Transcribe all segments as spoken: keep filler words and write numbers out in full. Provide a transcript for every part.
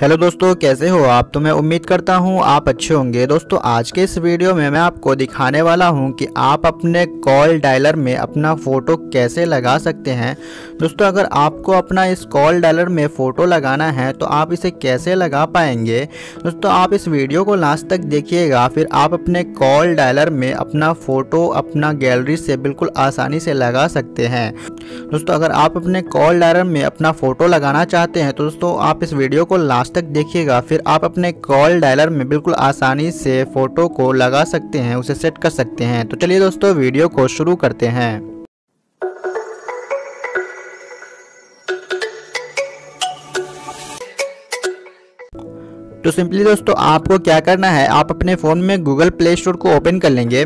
Hello दोस्तों, कैसे हो आप। तो मैं उम्मीद करता हूं आप अच्छे होंगे। दोस्तों आज के इस वीडियो में मैं आपको दिखाने वाला हूं कि आप अपने कॉल डायलर में अपना फ़ोटो कैसे लगा सकते हैं। दोस्तों अगर आपको अपना इस कॉल डायलर में फ़ोटो लगाना है तो आप इसे कैसे लगा पाएंगे। दोस्तों आप इस वीडियो को लास्ट तक देखिएगा, फिर आप अपने कॉल डायलर में अपना फ़ोटो अपना गैलरी से बिल्कुल आसानी से लगा सकते हैं। दोस्तों अगर आप अपने कॉल डायलर में अपना फ़ोटो लगाना चाहते हैं तो दोस्तों आप इस वीडियो को लास्ट तक देखिएगा, फिर आप अपने कॉल डायलर में बिल्कुल आसानी से फ़ोटो को लगा सकते हैं, उसे सेट कर सकते हैं। तो चलिए दोस्तों वीडियो को शुरू करते हैं। तो सिंपली दोस्तों आपको क्या करना है, आप अपने फ़ोन में गूगल प्ले स्टोर को ओपन कर लेंगे।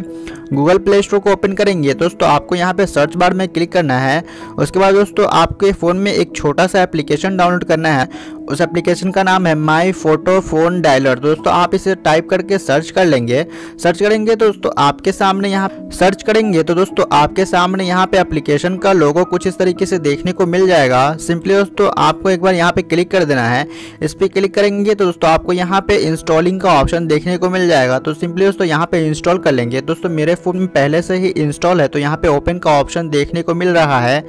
गूगल प्ले स्टोर को ओपन करेंगे दोस्तों, आपको यहाँ पे सर्च बार में क्लिक करना है। उसके बाद दोस्तों आपके फ़ोन में एक छोटा सा एप्लीकेशन डाउनलोड करना है। उस एप्लीकेशन का नाम है माई फोटो फ़ोन डायलर। दोस्तों आप इसे टाइप करके सर्च कर लेंगे। सर्च करेंगे तो दोस्तों आपके सामने यहाँ सर्च करेंगे तो दोस्तों आपके सामने यहाँ पे एप्लीकेशन का लोगो कुछ इस तरीके से देखने को मिल जाएगा। सिंपली दोस्तों आपको एक बार यहाँ पे क्लिक कर देना है। इस पर क्लिक करेंगे तो दोस्तों आपको यहाँ पे इंस्टॉलिंग का ऑप्शन देखने को मिल जाएगा। तो सिंपली दोस्तों यहाँ पे इंस्टॉल कर लेंगे। दोस्तों मेरे फ़ोन में पहले से ही इंस्टॉल है तो यहाँ पे ओपन का ऑप्शन देखने को मिल रहा है।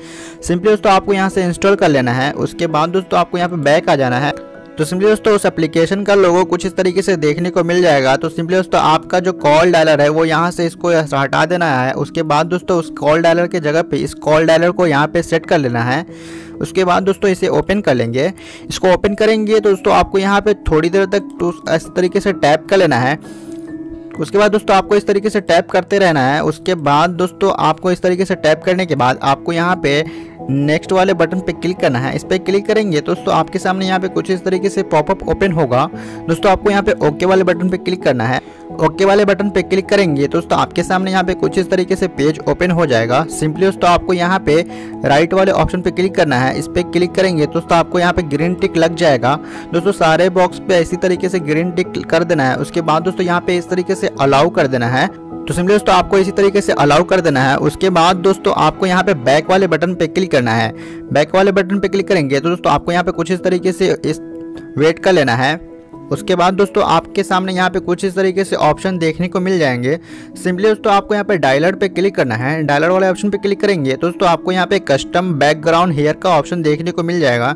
सिंपली दोस्तों आपको यहाँ से इंस्टॉल कर लेना है। उसके बाद दोस्तों आपको यहाँ पे बैक आ जाना है। तो सिंपली दोस्तों उस एप्लीकेशन का लोगो कुछ इस तरीके से देखने को मिल जाएगा। तो सिंपली दोस्तों आपका जो कॉल डायलर है वो यहाँ से इसको हटा देना है। उसके बाद दोस्तों उस कॉल डायलर के जगह पे इस कॉल डायलर को यहाँ पे सेट कर लेना है। उसके बाद दोस्तों इसे ओपन कर लेंगे। इसको ओपन करेंगे तो दोस्तों आपको यहाँ पे थोड़ी देर तक इस तरीके से टैप कर लेना है। उसके बाद दोस्तों आपको इस तरीके से टैप करते रहना है। उसके बाद दोस्तों आपको इस तरीके से टैप करने के बाद आपको यहाँ पे नेक्स्ट वाले बटन पे क्लिक करना है। इस पर क्लिक करेंगे तो दोस्तों आपके सामने यहाँ पे कुछ इस तरीके से पॉपअप ओपन होगा। दोस्तों आपको यहाँ पे ओके वाले बटन पे क्लिक करना है। ओके वाले बटन पे क्लिक करेंगे तो दोस्तों आपके सामने यहाँ पे कुछ इस तरीके से पेज ओपन हो जाएगा। सिंपली दोस्तों आपको यहाँ पे राइट वाले ऑप्शन पे क्लिक करना है। इस पर क्लिक करेंगे तो दोस्तों आपको यहाँ पे ग्रीन टिक लग जाएगा। दोस्तों सारे बॉक्स पे इसी तरीके से ग्रीन टिक कर देना है। उसके बाद दोस्तों यहाँ पे इस तरीके से अलाउ कर देना है। तो सिंपली दोस्तों आपको इसी तरीके से अलाउ कर देना है। उसके बाद दोस्तों आपको यहाँ पे बैक वाले बटन पे क्लिक करना है। बैक वाले बटन पे क्लिक करेंगे तो दोस्तों आपको यहाँ पे कुछ इस तरीके से इस वेट कर लेना है। उसके बाद दोस्तों आपके सामने यहाँ पे कुछ इस तरीके से ऑप्शन देखने को मिल जाएंगे। सिंपली दोस्तों आपको यहाँ पे डायलर पे क्लिक करना है। डायलर वाले ऑप्शन पे क्लिक करेंगे तो दोस्तों आपको यहाँ पे कस्टम बैकग्राउंड हेयर का ऑप्शन देखने को मिल जाएगा।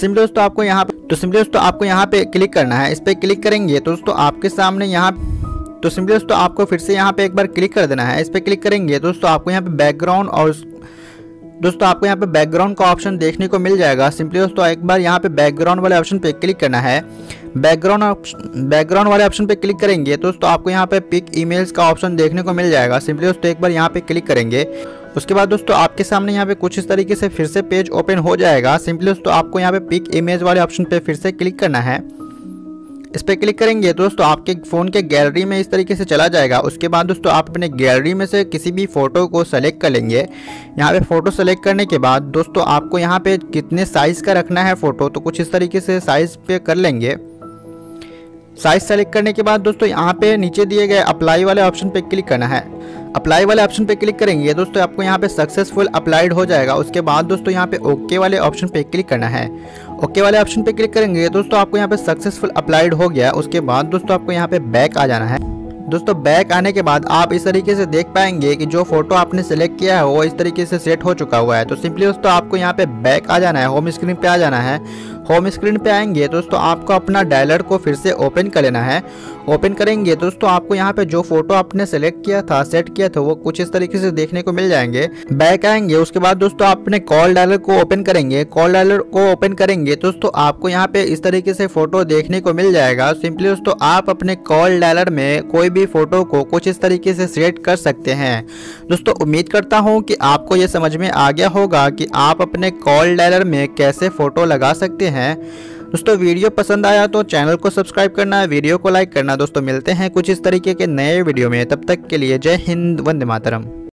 सिंपली दोस्तों आपको यहाँ तो सिंपली दोस्तों आपको यहाँ पे क्लिक करना है। इस पर क्लिक करेंगे तो दोस्तों आपके सामने यहाँ तो सिंपली दोस्तों आपको फिर से यहाँ पे एक बार क्लिक कर देना है। इस पर क्लिक करेंगे तो दोस्तों आपको यहाँ पे बैकग्राउंड और दोस्तों आपको यहाँ पे बैकग्राउंड का ऑप्शन देखने को मिल जाएगा। सिंपली दोस्तों एक बार यहाँ पे बैकग्राउंड वाले ऑप्शन पे क्लिक करना है। बैकग्राउंड ऑप्शन बैकग्राउंड वाले ऑप्शन पे क्लिक करेंगे तो दोस्तों आपको यहाँ पे पिक ईमेल्स का ऑप्शन देखने को मिल जाएगा। सिंपली दोस्तों एक बार यहाँ पे क्लिक करेंगे। उसके बाद दोस्तों आपके सामने यहाँ पे कुछ इस तरीके से फिर से पेज ओपन हो जाएगा। सिंपली दोस्तों आपको यहाँ पे पिक इमेज वाले ऑप्शन पे फिर से क्लिक करना है। इस पर क्लिक करेंगे तो दोस्तों आपके फ़ोन के गैलरी में इस तरीके से चला जाएगा। उसके बाद दोस्तों आप अपने गैलरी में से किसी भी फ़ोटो को सेलेक्ट कर लेंगे। यहाँ पे फ़ोटो सेलेक्ट करने के बाद दोस्तों आपको यहाँ पे कितने साइज़ का रखना है फ़ोटो, तो कुछ इस तरीके से साइज़ पे कर लेंगे। साइज़ सेलेक्ट करने के बाद दोस्तों यहाँ पे नीचे दिए गए अप्लाई वाले ऑप्शन पे क्लिक करना है। अप्लाई वाले ऑप्शन पे क्लिक करेंगे दोस्तों आपको यहाँ पे सक्सेसफुल अप्लाइड हो जाएगा। उसके बाद दोस्तों यहाँ पे ओके वाले ऑप्शन पे क्लिक करना है। ओके वाले ऑप्शन पे क्लिक करेंगे दोस्तों आपको यहाँ पे सक्सेसफुल अप्लाइड हो गया। उसके बाद दोस्तों आपको यहाँ पे बैक आ जाना है। दोस्तों बैक आने के बाद आप इस तरीके से देख पाएंगे कि जो फ़ोटो आपने सेलेक्ट किया है वो इस तरीके से सेट हो चुका हुआ है। तो सिंपली दोस्तों आपको यहाँ पे बैक आ जाना है, होम स्क्रीन पे आ जाना है। होम स्क्रीन पे आएंगे तो दोस्तों आपको अपना डायलर को फिर से ओपन कर लेना है। ओपन करेंगे तो दोस्तों आपको यहाँ पे जो फोटो आपने सेलेक्ट किया था, सेट किया था, वो कुछ इस तरीके से देखने को मिल जाएंगे। बैक आएंगे उसके बाद दोस्तों आप अपने कॉल डायलर को ओपन करेंगे। कॉल डायलर को ओपन करेंगे तो दोस्तों आपको यहाँ पे इस तरीके से फोटो देखने को मिल जाएगा। सिंपली दोस्तों आप अपने कॉल डायलर में कोई भी फोटो को कुछ इस तरीके से सेट कर सकते हैं। दोस्तों उम्मीद करता हूँ कि आपको ये समझ में आ गया होगा कि आप अपने कॉल डायलर में कैसे फोटो लगा सकते हैं। दोस्तों वीडियो पसंद आया तो चैनल को सब्सक्राइब करना, वीडियो को लाइक करना। दोस्तों मिलते हैं कुछ इस तरीके के नए वीडियो में, तब तक के लिए जय हिंद, वंदे मातरम।